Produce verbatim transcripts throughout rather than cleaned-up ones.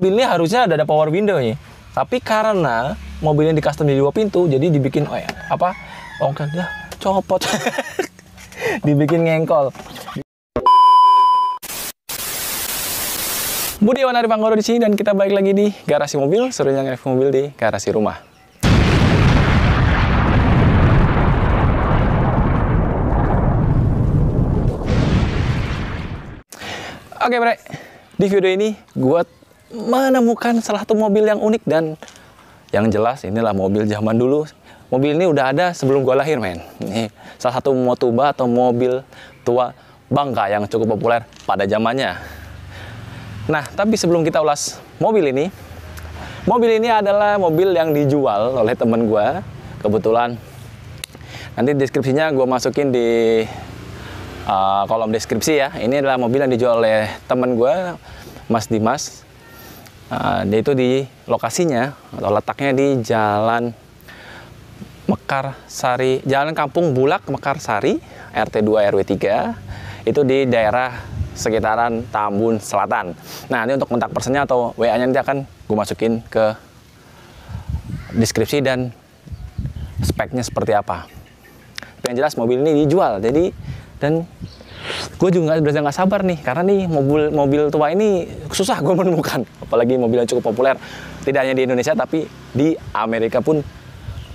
Mobilnya harusnya ada, ada power window-nya. Tapi karena mobilnya di custom jadi dua pintu, jadi dibikin oh ya, apa? Ongkang ya, copot. Dibikin ngengkol. Budiawan Arief Anggoro di sini dan kita balik lagi di Garasi Mobil, serunya nge-review mobil di garasi rumah. Oke bre, di video ini gue menemukan salah satu mobil yang unik dan yang jelas inilah mobil zaman dulu. Mobil ini udah ada sebelum gue lahir men. Ini salah satu motuba atau mobil tua bangka yang cukup populer pada zamannya. Nah, tapi sebelum kita ulas mobil ini, mobil ini adalah mobil yang dijual oleh temen gue. Kebetulan nanti deskripsinya gue masukin di Uh, kolom deskripsi ya. Ini adalah mobil yang dijual oleh temen gue, Mas Dimas. Uh, dia itu di lokasinya atau letaknya di Jalan Mekarsari, Jalan Kampung Bulak Mekarsari, R T dua R W tiga. Itu di daerah sekitaran Tambun Selatan. Nah, ini untuk kontak personnya atau W A-nya nanti akan gue masukin ke deskripsi dan speknya seperti apa. Tapi yang jelas mobil ini dijual. Jadi dan gue juga benar-benar nggak sabar nih, karena nih mobil mobil tua ini susah gue menemukan, apalagi mobil yang cukup populer tidak hanya di Indonesia tapi di Amerika pun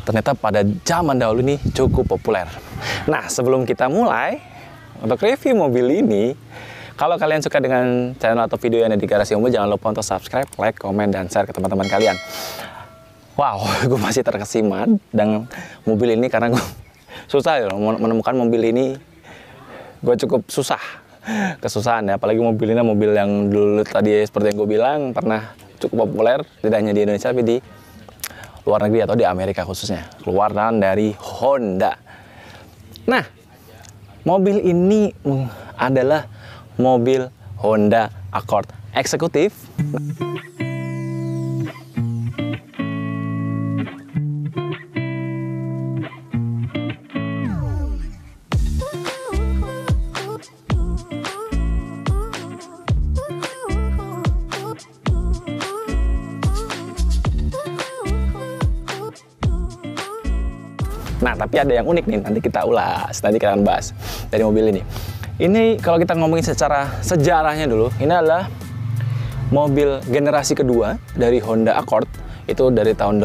ternyata pada zaman dahulu ini cukup populer. Nah, sebelum kita mulai untuk review mobil ini, kalau kalian suka dengan channel atau video yang ada di Garasi Mobil, jangan lupa untuk subscribe, like, komen, dan share ke teman-teman kalian. Wow, gue masih terkesima dengan mobil ini karena gue susah ya menemukan mobil ini. Gue cukup susah, kesusahan ya, apalagi mobil ini mobil yang dulu tadi seperti yang gue bilang pernah cukup populer tidak hanya di Indonesia tapi di luar negeri atau di Amerika khususnya, keluaran dari Honda. Nah, mobil ini adalah mobil Honda Accord Executive. Nah, tapi ada yang unik nih, nanti kita ulas, nanti kita akan bahas dari mobil ini. Ini kalau kita ngomongin secara sejarahnya dulu, ini adalah mobil generasi kedua dari Honda Accord, itu dari tahun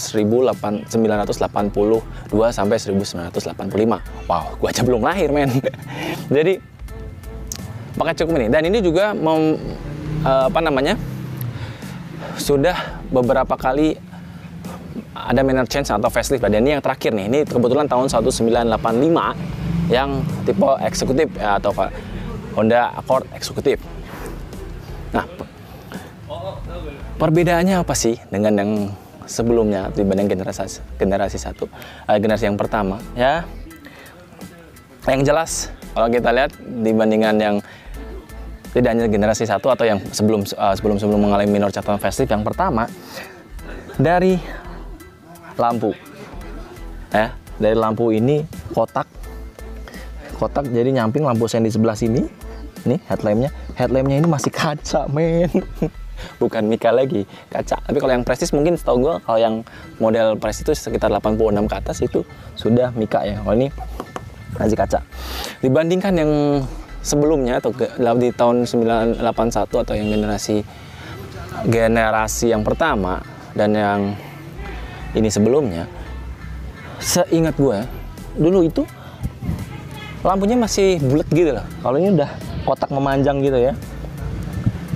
seribu sembilan ratus delapan puluh dua sampai seribu sembilan ratus delapan puluh lima. Wow, gua aja belum lahir men. Jadi pakai cukup ini, dan ini juga mem, apa namanya, sudah beberapa kali ada minor change atau facelift. Dan ini yang terakhir nih, ini kebetulan tahun seribu sembilan ratus delapan puluh lima yang tipe eksekutif atau Honda Accord eksekutif. Nah, perbedaannya apa sih dengan yang sebelumnya dibanding generasi generasi satu, generasi yang pertama ya? Yang jelas kalau kita lihat dibandingkan yang tidak hanya generasi satu atau yang sebelum sebelum sebelum mengalami minor catatan facelift, yang pertama dari lampu ya, dari lampu ini kotak kotak jadi nyamping, lampu sen di sebelah sini nih, headlampnya headlampnya ini masih kaca men, bukan mika lagi, kaca. Tapi kalau yang prestis mungkin setahu gue kalau yang model prestis itu sekitar delapan puluh enam ke atas itu sudah mika ya, kalau ini masih kaca. Dibandingkan yang sebelumnya atau di tahun sembilan delapan satu atau yang generasi generasi yang pertama dan yang ini sebelumnya, seingat gue dulu itu lampunya masih bulat gitu loh. Kalau ini udah kotak memanjang gitu ya,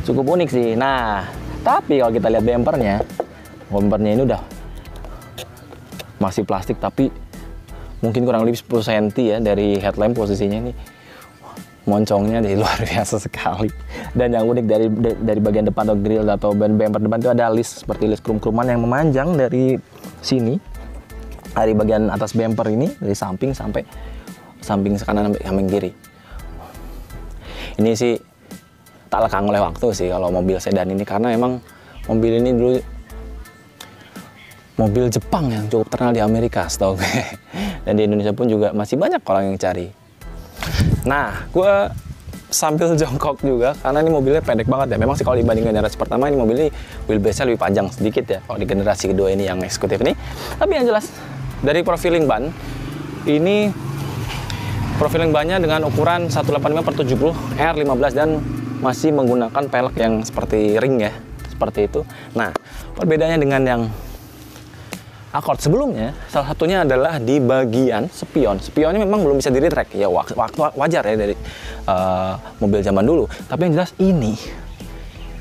cukup unik sih. Nah, tapi kalau kita lihat bempernya, bempernya ini udah masih plastik tapi mungkin kurang lebih sepuluh sentimeter ya dari headlamp posisinya. Ini moncongnya jadi luar biasa sekali. Dan yang unik dari dari bagian depan atau grill atau bemper depan itu ada list seperti list krum-kruman yang memanjang dari sini, dari bagian atas bemper ini, dari samping sampai samping kanan sampai samping kiri. Ini sih tak lekang oleh waktu sih kalau mobil sedan ini, karena emang mobil ini dulu mobil Jepang yang cukup terkenal di Amerika setahu gue, dan di Indonesia pun juga masih banyak orang yang cari. Nah, gue sambil jongkok juga, karena ini mobilnya pendek banget ya. Memang sih kalau dibanding generasi pertama, ini mobilnya wheelbase-nya lebih panjang sedikit ya, kalau di generasi kedua ini yang eksekutif ini. Tapi yang jelas, dari profiling ban, ini profiling bannya dengan ukuran seratus delapan puluh lima per tujuh puluh R lima belas dan masih menggunakan pelek yang seperti ring ya, seperti itu. Nah, perbedaannya dengan yang Accord sebelumnya, salah satunya adalah di bagian spion. Spionnya memang belum bisa di-retract, ya wajar ya dari uh, mobil zaman dulu. Tapi yang jelas ini,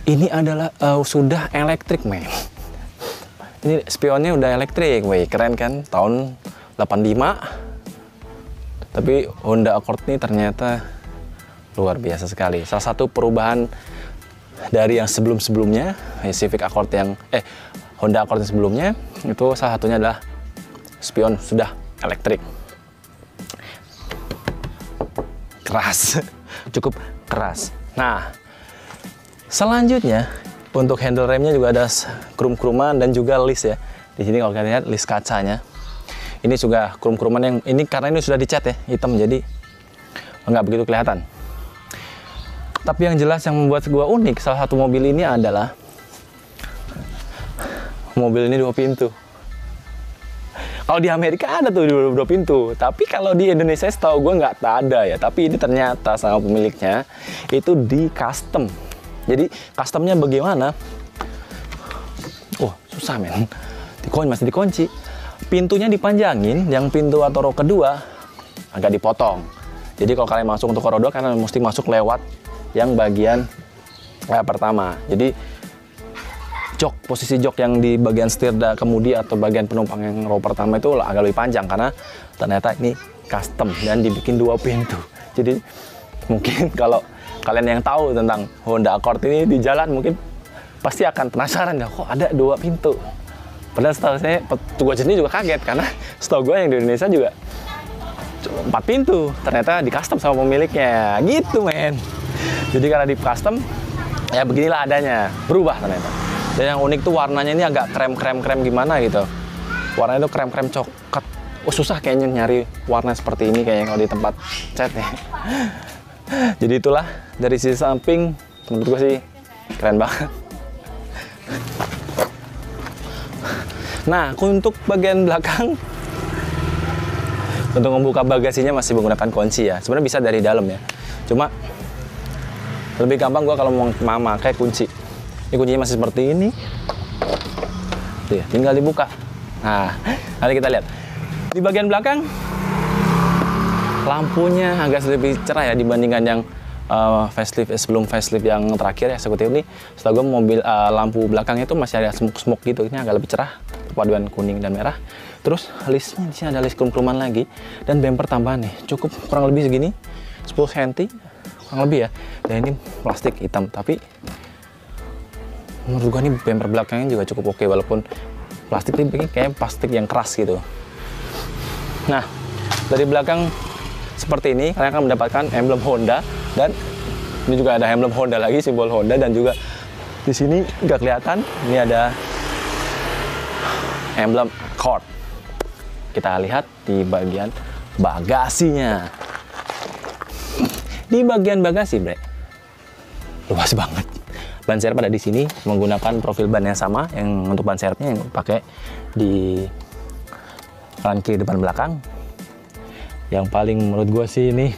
ini adalah uh, sudah elektrik men. Ini spionnya udah elektrik, weh keren kan? Tahun delapan puluh lima. Tapi Honda Accord ini ternyata luar biasa sekali. Salah satu perubahan dari yang sebelum-sebelumnya, Civic Accord yang eh Honda Accord sebelumnya, itu salah satunya adalah spion sudah elektrik. Keras, cukup keras. Nah, selanjutnya untuk handle remnya juga ada krum-kruman dan juga list ya. Di sini kalau kalian lihat list kacanya, ini juga krum-kruman yang ini karena ini sudah dicat ya hitam, jadi nggak begitu kelihatan. Tapi yang jelas yang membuat gua unik salah satu mobil ini adalah mobil ini dua pintu. Kalau di Amerika ada tuh dua, dua pintu, tapi kalau di Indonesia setahu gue nggak ada ya. Tapi ini ternyata sama pemiliknya itu di custom. Jadi customnya bagaimana? Oh susah men, dikunci masih dikunci. Pintunya dipanjangin, yang pintu atau row kedua agak dipotong. Jadi kalau kalian masuk untuk row kedua, karena mesti masuk lewat yang bagian eh, pertama. Jadi jok, posisi jok yang di bagian setir kemudi atau bagian penumpang yang row pertama itu agak lebih panjang karena ternyata ini custom dan dibikin dua pintu. Jadi mungkin kalau kalian yang tahu tentang Honda Accord ini di jalan mungkin pasti akan penasaran ya, kok ada dua pintu. Padahal setahu saya, petugas ini juga kaget karena setahu gue yang di Indonesia juga empat pintu, ternyata di custom sama pemiliknya gitu men. Jadi karena di custom ya beginilah adanya, berubah ternyata. Dan yang unik tuh warnanya ini agak krem-krem-krem gimana gitu. Warnanya tuh krem-krem coklat. Oh susah kayaknya nyari warna seperti ini kayaknya kalau di tempat cat ya. Jadi itulah dari sisi samping menurut gue sih keren banget. Nah untuk bagian belakang, untuk membuka bagasinya masih menggunakan kunci ya. Sebenarnya bisa dari dalam ya. Cuma lebih gampang gue kalau mau memakai kunci. Ini kuncinya masih seperti ini. Tuh ya, tinggal dibuka. Nah, mari kita lihat. Di bagian belakang, lampunya agak lebih cerah ya dibandingkan yang uh, facelift sebelum facelift yang terakhir ya, eksekutif ini. Setelah gue mobil uh, lampu belakangnya itu masih ada smoke-smoke gitu. Ini agak lebih cerah, perpaduan kuning dan merah. Terus listnya di sini ada list krum-kruman lagi dan bumper tambahan nih. Cukup kurang lebih segini, sepuluh sentimeter kurang lebih ya. Dan ini plastik hitam, tapi menurut gue nih bumper belakangnya juga cukup oke, walaupun plastik ini kayak plastik yang keras gitu. Nah, dari belakang seperti ini kalian akan mendapatkan emblem Honda, dan ini juga ada emblem Honda lagi, simbol Honda, dan juga di sini nggak kelihatan ini ada emblem Accord. Kita lihat di bagian bagasinya. Di bagian bagasi, bre, luas banget. Ban serep ada di sini, menggunakan profil ban yang sama yang untuk ban serepnya yang pakai di kanan kiri depan belakang. Yang paling menurut gue sih ini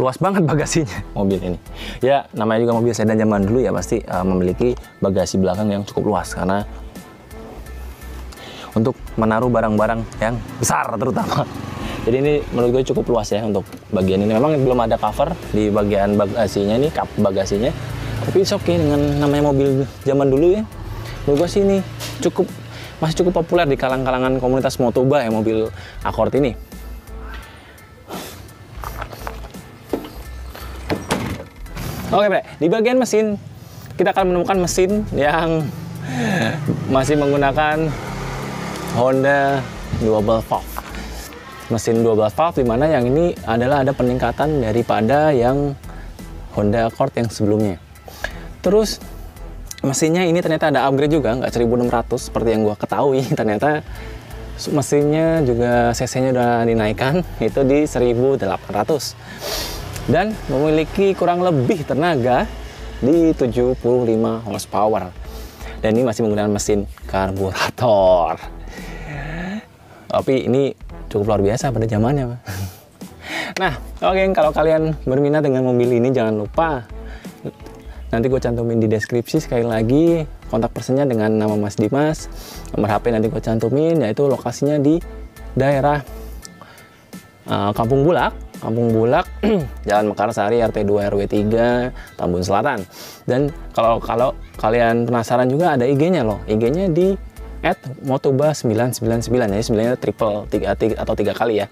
luas banget bagasinya mobil ini. Ya namanya juga mobil sedan zaman dulu ya, pasti uh, memiliki bagasi belakang yang cukup luas karena untuk menaruh barang-barang yang besar terutama. Jadi ini menurut gue cukup luas ya untuk bagian ini. Memang belum ada cover di bagian bagasinya ini, kap bagasinya. Tapi it's okay, dengan namanya mobil zaman dulu ya. Menurut gue sih ini cukup, masih cukup populer di kalangan-kalangan komunitas motoba ya mobil Accord ini. Oke bre, di bagian mesin kita akan menemukan mesin yang masih menggunakan Honda Dual Valve. Mesin dua belas valve, dimana yang ini adalah ada peningkatan daripada yang Honda Accord yang sebelumnya. Terus mesinnya ini ternyata ada upgrade juga, nggak seribu enam ratus seperti yang gua ketahui. Ternyata mesinnya juga C C-nya udah dinaikkan, itu di seribu delapan ratus. dan memiliki kurang lebih tenaga di tujuh puluh lima horsepower. Dan ini masih menggunakan mesin karburator. Tapi ini cukup luar biasa pada zamannya, Pak. Nah, oke, okay, kalau kalian berminat dengan mobil ini, jangan lupa nanti gue cantumin di deskripsi sekali lagi kontak personnya dengan nama Mas Dimas, nomor H P nanti gue cantumin, yaitu lokasinya di daerah uh, Kampung Bulak, Kampung Bulak, Jalan Mekarsari R T dua R W tiga, Tambun Selatan. Dan kalau kalau kalian penasaran juga ada I G-nya loh, I G-nya di at motuba sembilan sembilan sembilan, jadi sebenarnya triple tiga, tiga atau tiga kali ya.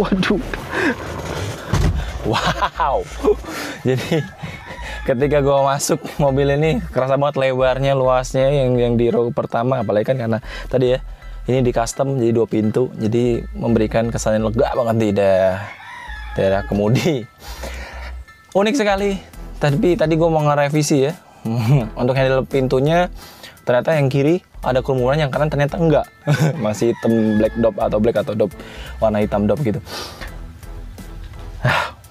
Waduh. Wow, jadi ketika gue masuk mobil ini kerasa banget lebarnya, luasnya yang yang di row pertama, apalagi kan karena tadi ya ini di custom jadi dua pintu, jadi memberikan kesan yang lega banget di daerah kemudi. Unik sekali. Tapi tadi gue mau ngerevisi ya untuk handle pintunya, ternyata yang kiri ada keumuran, yang kanan ternyata enggak, masih hitam black dop atau black atau dop warna hitam dop gitu.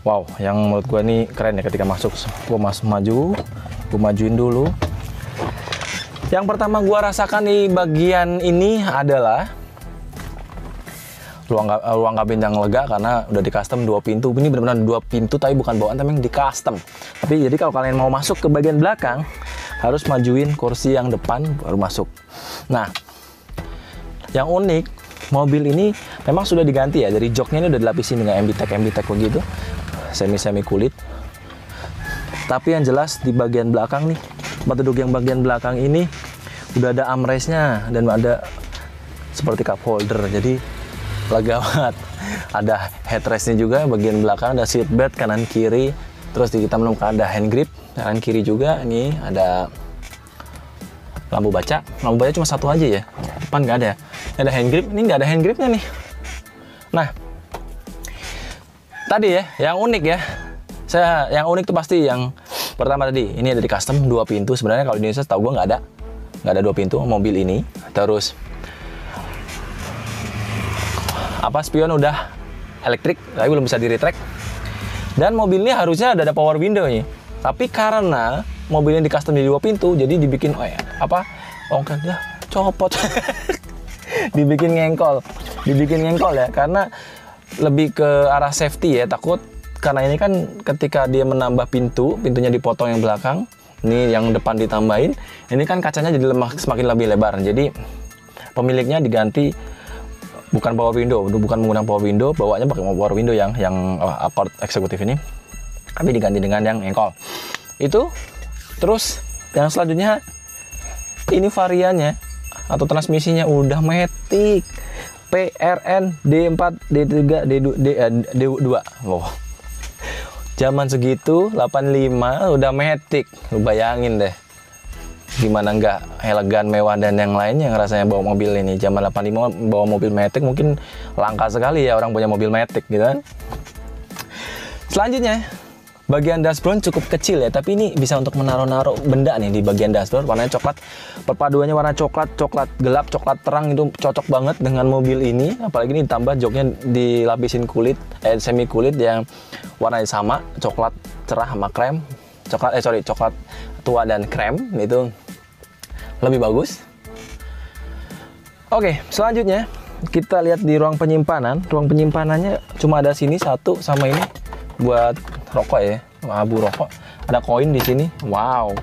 Wow, yang menurut gue ini keren ya ketika masuk. Gue masuk maju, gue majuin dulu. Yang pertama gue rasakan di bagian ini adalah ruang, ruang kabin yang lega karena udah di custom dua pintu. Ini benar-benar dua pintu, tapi bukan bawaan, tapi yang di custom. Tapi jadi kalau kalian mau masuk ke bagian belakang harus majuin kursi yang depan baru masuk. Nah, yang unik mobil ini memang sudah diganti ya, dari joknya ini udah dilapisin dengan M B-Tec, M B-Tec begitu. Semi-semi kulit, tapi yang jelas di bagian belakang nih, tempat duduk yang bagian belakang ini udah ada armrestnya dan ada seperti cup holder, jadi lega banget. Ada headrestnya juga bagian belakang, ada seatbelt kanan kiri, terus di kita menemukan ada hand grip kanan kiri juga. Ini ada lampu baca, lampu baca cuma satu aja ya, depan nggak ada. Ada hand grip, ini nggak ada hand gripnya nih. Nah, tadi ya, yang unik ya, saya yang unik tuh pasti yang pertama tadi, ini ada di custom dua pintu. Sebenarnya kalau di Indonesia tahu gue nggak ada, nggak ada dua pintu mobil ini. Terus apa, spion udah elektrik, tapi belum bisa di-retract. Dan mobilnya harusnya ada, ada power window nih, tapi karena mobilnya di custom di dua pintu, jadi dibikin oh ya, apa ongkangnya copot, dibikin ngengkol, dibikin ngengkol ya, karena lebih ke arah safety ya, takut karena ini kan ketika dia menambah pintu, pintunya dipotong yang belakang, ini yang depan ditambahin, ini kan kacanya jadi lemah, semakin lebih lebar. Jadi pemiliknya diganti bukan power window, bukan menggunakan power window, bawanya pakai power window yang yang oh, Accord Executive ini, tapi diganti dengan yang engkol itu. Terus yang selanjutnya ini variannya atau transmisinya udah Matic P R N D empat D tiga D dua. Wow. Zaman segitu delapan lima udah Matic. Lu bayangin deh. Gimana nggak elegan, mewah, dan yang lainnya rasanya bawa mobil ini. Zaman delapan lima bawa mobil Matic mungkin langka sekali ya orang punya mobil Matic gitu kan. Selanjutnya bagian dashboard cukup kecil ya, tapi ini bisa untuk menaruh-naruh benda nih di bagian dashboard. Warnanya coklat, perpaduannya warna coklat, coklat gelap, coklat terang, itu cocok banget dengan mobil ini. Apalagi ini ditambah joknya dilapisin kulit, eh, semi kulit yang warnanya sama, coklat cerah sama krem, coklat, eh sorry, coklat tua dan krem, itu lebih bagus. Oke, selanjutnya kita lihat di ruang penyimpanan. Ruang penyimpanannya cuma ada sini satu sama ini buat rokok ya, abu rokok, ada koin di sini. Wow.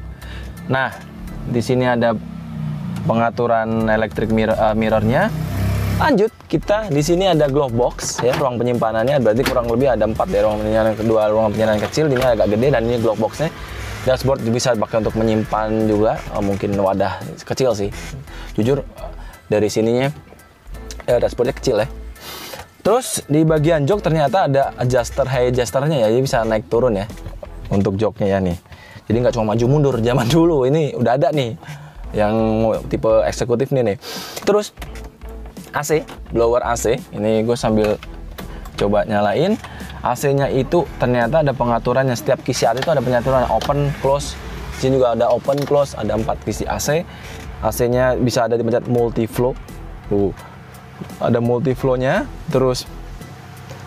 Nah, di sini ada pengaturan electric mirror, uh, mirrornya. Lanjut, kita di sini ada glove box ya, ruang penyimpanannya. Berarti kurang lebih ada empat ya, ruang penyimpanan kedua, ruang penyimpanan kecil, ini agak gede, dan ini glove boxnya. Dashboard bisa dipakai untuk menyimpan juga, oh, mungkin wadah kecil sih. Jujur dari sininya eh, dashboardnya kecil ya. Terus di bagian jok ternyata ada adjuster, high adjusternya ya, jadi bisa naik turun ya untuk joknya ya nih. Jadi nggak cuma maju mundur zaman dulu, ini udah ada nih yang tipe eksekutif nih nih. Terus A C, blower A C, ini gue sambil coba nyalain. A C-nya itu ternyata ada pengaturannya, setiap kisi A C itu ada pengaturan open, close. Di sini juga ada open, close, ada empat kisi A C. A C-nya bisa ada dipencet multi flow. Tuh. Ada multi flow-nya, terus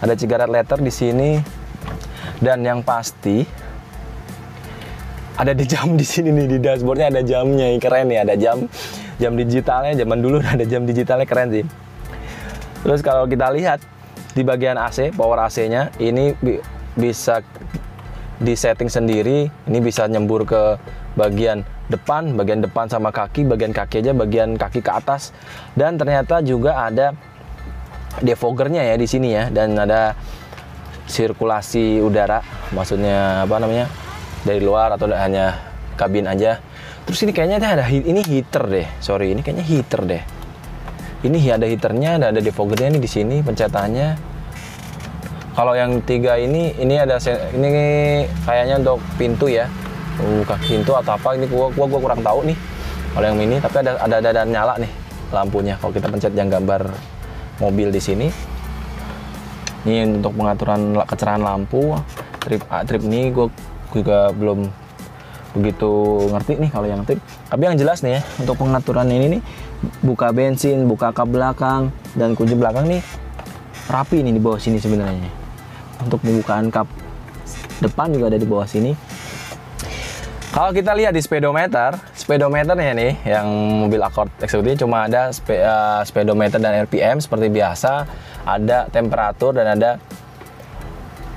Ada cigarette letter di sini. Dan yang pasti ada di jam di sini nih, di dashboardnya ada jamnya, keren ya, ada jam jam digitalnya. Zaman dulu ada jam digitalnya, keren sih. Terus kalau kita lihat di bagian A C, power A C-nya ini bi bisa di setting sendiri. Ini bisa nyembur ke bagian depan, bagian depan sama kaki, bagian kaki aja, bagian kaki ke atas. Dan ternyata juga ada defoggernya ya di sini ya, dan ada sirkulasi udara, maksudnya apa namanya, dari luar atau hanya kabin aja. Terus ini kayaknya ada ini heater deh, sorry ini kayaknya heater deh. Ini ada heaternya, ada, ada defoggernya nih di sini pencetannya. Kalau yang tiga ini, ini ada ini kayaknya untuk pintu ya, buka pintu atau apa. Ini gua gua, gua kurang tahu nih. Kalau yang ini, tapi ada ada, ada ada nyala nih lampunya. Kalau kita pencet yang gambar mobil di sini, ini untuk pengaturan kecerahan lampu. Trip trip ini gua juga belum begitu ngerti nih kalau yang trip. Tapi yang jelas nih ya, untuk pengaturan ini nih. Buka bensin, buka kap belakang, dan kunci belakang nih rapi nih di bawah sini sebenarnya. Untuk pembukaan kap depan juga ada di bawah sini. Kalau kita lihat di speedometer, speedometernya nih yang mobil Accord Executive cuma ada spe, uh, speedometer dan R P M seperti biasa, ada temperatur dan ada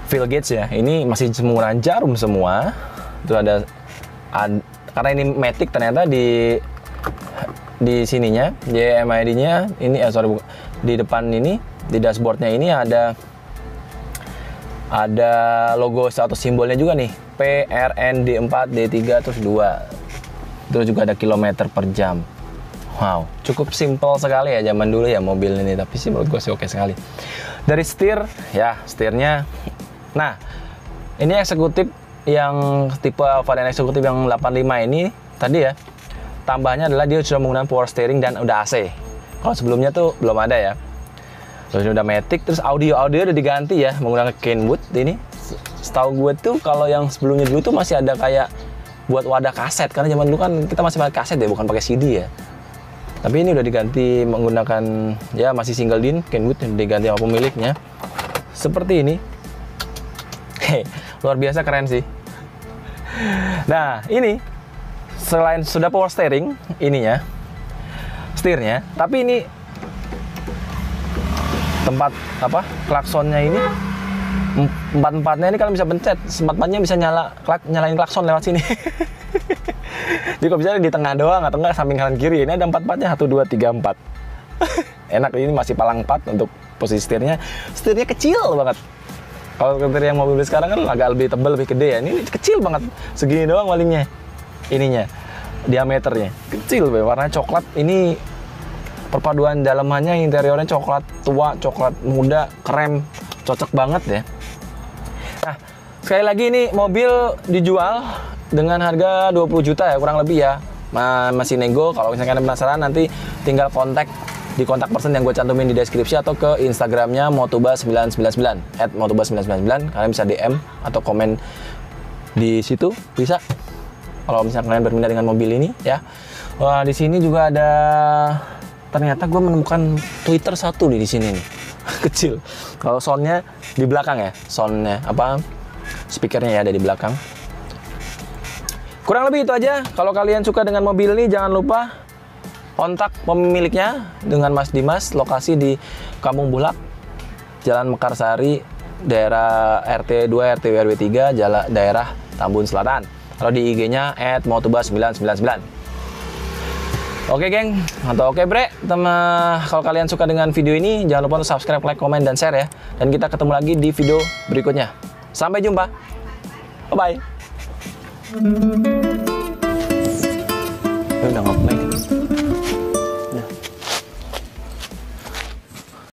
feel gauge ya. Ini masih menggunakan jarum semua. Itu ada, ada karena ini Matic ternyata di di sininya, J M I D-nya ini eh, sorry di depan ini, di dashboardnya ini ada ada logo atau simbolnya juga nih, P R N D empat D tiga terus dua. Terus juga ada kilometer per jam. Wow, cukup simple sekali ya zaman dulu ya mobil ini, tapi sih menurut gue sih oke sekali. Dari setir ya, setirnya. Nah, ini eksekutif yang tipe varian eksekutif yang delapan puluh lima ini tadi ya. Tambahnya adalah dia sudah menggunakan power steering dan udah A C. Kalau sebelumnya tuh belum ada ya. Terus udah Matic, terus audio audio udah diganti ya menggunakan Kenwood ini. Setahu gue tuh kalau yang sebelumnya dulu tuh masih ada kayak buat wadah kaset, karena zaman dulu kan kita masih pakai kaset ya, bukan pakai C D ya. Tapi ini udah diganti menggunakan ya masih single din Kenwood yang diganti sama pemiliknya. Seperti ini. Hei, luar biasa keren sih. Nah, ini selain sudah power steering ininya, setirnya, tapi ini tempat apa klaksonnya ini empat-empatnya ini kalian bisa pencet, empat-empatnya bisa nyala klak, nyalain klakson lewat sini. Jadi kalau bisa di tengah doang atau enggak samping kanan kiri, ini ada empat-empatnya, satu dua tiga empat. Enak, ini masih palang empat untuk posisi setirnya. Setirnya kecil banget. Kalau setir yang mobil sekarang kan agak lebih tebal, lebih gede ya, ini kecil banget, segini doang malingnya. Ininya diameternya kecil, warna coklat. Ini perpaduan dalamannya, interiornya coklat tua, coklat muda, krem, cocok banget ya. Nah, sekali lagi ini mobil dijual dengan harga dua puluh juta ya kurang lebih ya, masih nego. Kalau misalnya kalian penasaran, nanti tinggal kontak di kontak person yang gue cantumin di deskripsi atau ke Instagramnya motuba sembilan sembilan sembilan, at motuba sembilan sembilan sembilan. Kalian bisa D M atau komen di situ bisa. Kalau misalnya kalian berminat dengan mobil ini ya. Wah, di sini juga ada, ternyata gue menemukan tweeter satu nih di sini nih. Kecil. Kalau soundnya di belakang ya, soundnya apa? Speakernya ya ada di belakang. Kurang lebih itu aja. Kalau kalian suka dengan mobil ini, jangan lupa kontak pemiliknya dengan Mas Dimas, lokasi di Kampung Bulak, Jalan Mekarsari, daerah R T dua R T W R W tiga, jalan daerah Tambun Selatan. Kalau di I G-nya at motuba sembilan sembilan sembilan. Oke geng, atau oke bre, teman. Kalau kalian suka dengan video ini, jangan lupa untuk subscribe, like, komen, dan share ya. Dan kita ketemu lagi di video berikutnya. Sampai jumpa. Bye-bye. Udah nge-play.